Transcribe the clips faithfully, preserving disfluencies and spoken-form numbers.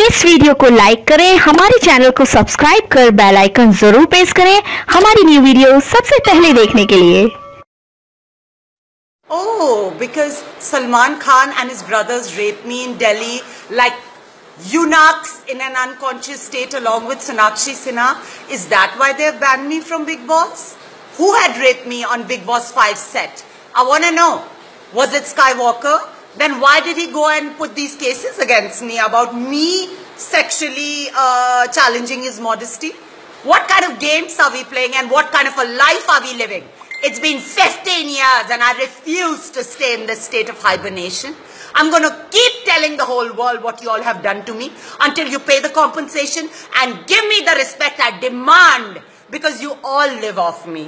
इस वीडियो को लाइक करें, हमारे चैनल को सब्सक्राइब कर बेल आइकन जरूर प्रेस करें हमारी न्यू वीडियो सबसे पहले देखने के लिए। Oh, because Salman Khan and his brothers raped me in Delhi like eunuchs in an unconscious state along with Sunakshi Sinha. Is that why they have banned me from Bigg Boss? Who had raped me on Bigg Boss five set? I want to know. Was it Skywalker? Then why did he go and put these cases against me about me sexually uh, challenging his modesty? What kind of games are we playing and what kind of a life are we living? It's been fifteen years and I refuse to stay in this state of hibernation. I'm going to keep telling the whole world what you all have done to me until you pay the compensation and give me the respect I demand, because you all live off me.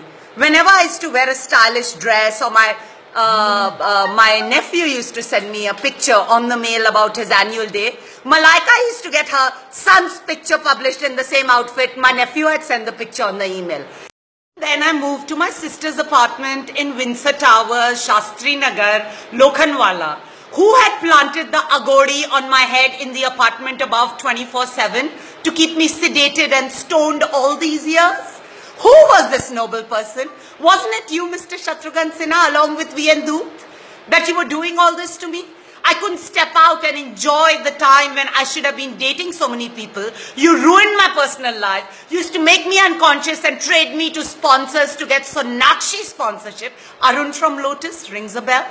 Whenever I used to wear a stylish dress, or my uh, uh, my nephew used to send me a picture on the mail about his annual day, Malaika used to get her son's picture published in the same outfit. My nephew had sent the picture on the email. Then I moved to my sister's apartment in Windsor Tower, Shastri Nagar, Lokanwala. Who had planted the agori on my head in the apartment above twenty-four seven to keep me sedated and stoned all these years? Who was this noble person? Wasn't it you, Mister Shatrughan Sinha, along with Vendu, that you were doing all this to me? I couldn't step out and enjoy the time when I should have been dating so many people. You ruined my personal life. You used to make me unconscious and trade me to sponsors to get Sonakshi sponsorship. Arun from Lotus rings a bell.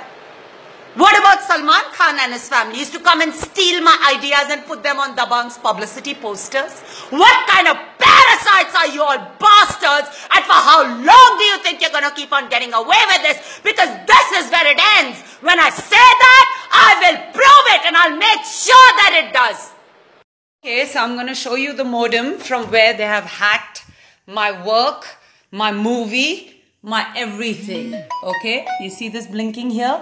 What about Salman Khan and his family? He used to come and steal my ideas and put them on Dabangg's publicity posters. What kind of parasites are you all, bastards? And for how long do you think you're going to keep on getting away with this? Because this is where it ends. When I say that, I will prove it and I'll make sure that it does. Okay, so I'm going to show you the modem from where they have hacked my work, my movie, my everything. Okay, you see this blinking here?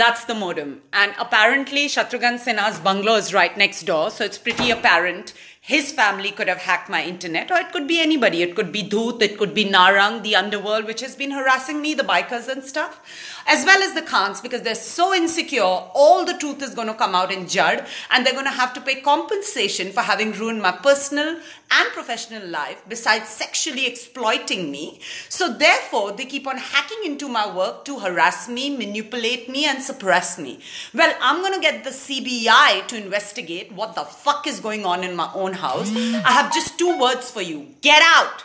That's the modem. And apparently Shatrughan Sinha's bungalow is right next door, so it's pretty apparent his family could have hacked my internet, or it could be anybody. It could be Dhoot, it could be Narang, the underworld, which has been harassing me, the bikers and stuff, as well as the Khans, because they're so insecure. All the truth is going to come out in Jad, and they're going to have to pay compensation for having ruined my personal and professional life, besides sexually exploiting me. So therefore, they keep on hacking into my work to harass me, manipulate me, and suppress me. Well, I'm going to get the C B I to investigate what the fuck is going on in my own house. I have just two words for you. Get out.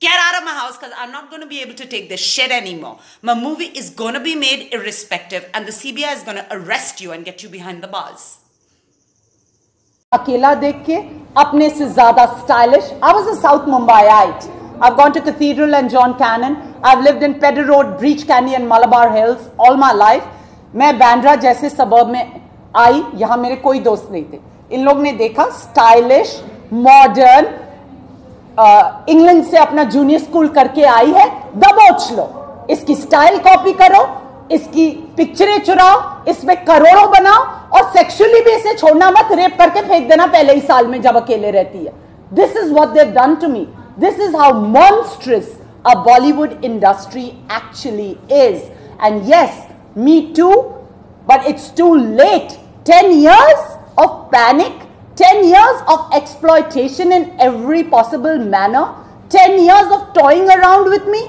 Get out of my house, because I'm not going to be able to take this shit anymore. My movie is going to be made irrespective, and the C B I is going to arrest you and get you behind the bars. Akela dekh ke apne se zyada stylish. I was a South Mumbaiite. I've gone to Cathedral and John Cannon. I've lived in Pedder Road, Breach Canyon, Malabar Hills all my life. मैं बांद्रा जैसे suburb में आई, यहाँ मेरे कोई दोस्त नहीं थे. इन लोग ने देखा स्टाइलिश मॉडर्न, इंग्लैंड से अपना जूनियर स्कूल करके आई है, दबोच लो, इसकी स्टाइल कॉपी करो, इसकी पिक्चरें चुराओ, इसमें करोड़ों बनाओ, और सेक्सुअली भी इसे छोड़ना मत, रेप करके फेंक देना पहले ही साल में जब अकेले रहती है. This is what they have done to me. This is how monstrous a Bollywood industry actually is. And yes, me too, but it's too late. Ten years of panic, ten years of exploitation in every possible manner, ten years of toying around with me.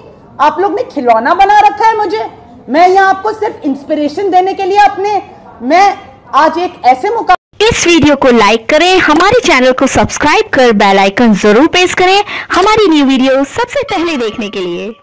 आप लोग ने खिलौना बना रखा है मुझे. मैं यहाँ आपको सिर्फ इंस्पिरेशन देने के लिए अपने, मैं आज एक ऐसे मुकाम. इस वीडियो को लाइक करें, हमारे चैनल को सब्सक्राइब कर बेल आइकन जरूर प्रेस करें हमारी न्यू वीडियो सबसे पहले देखने के लिए.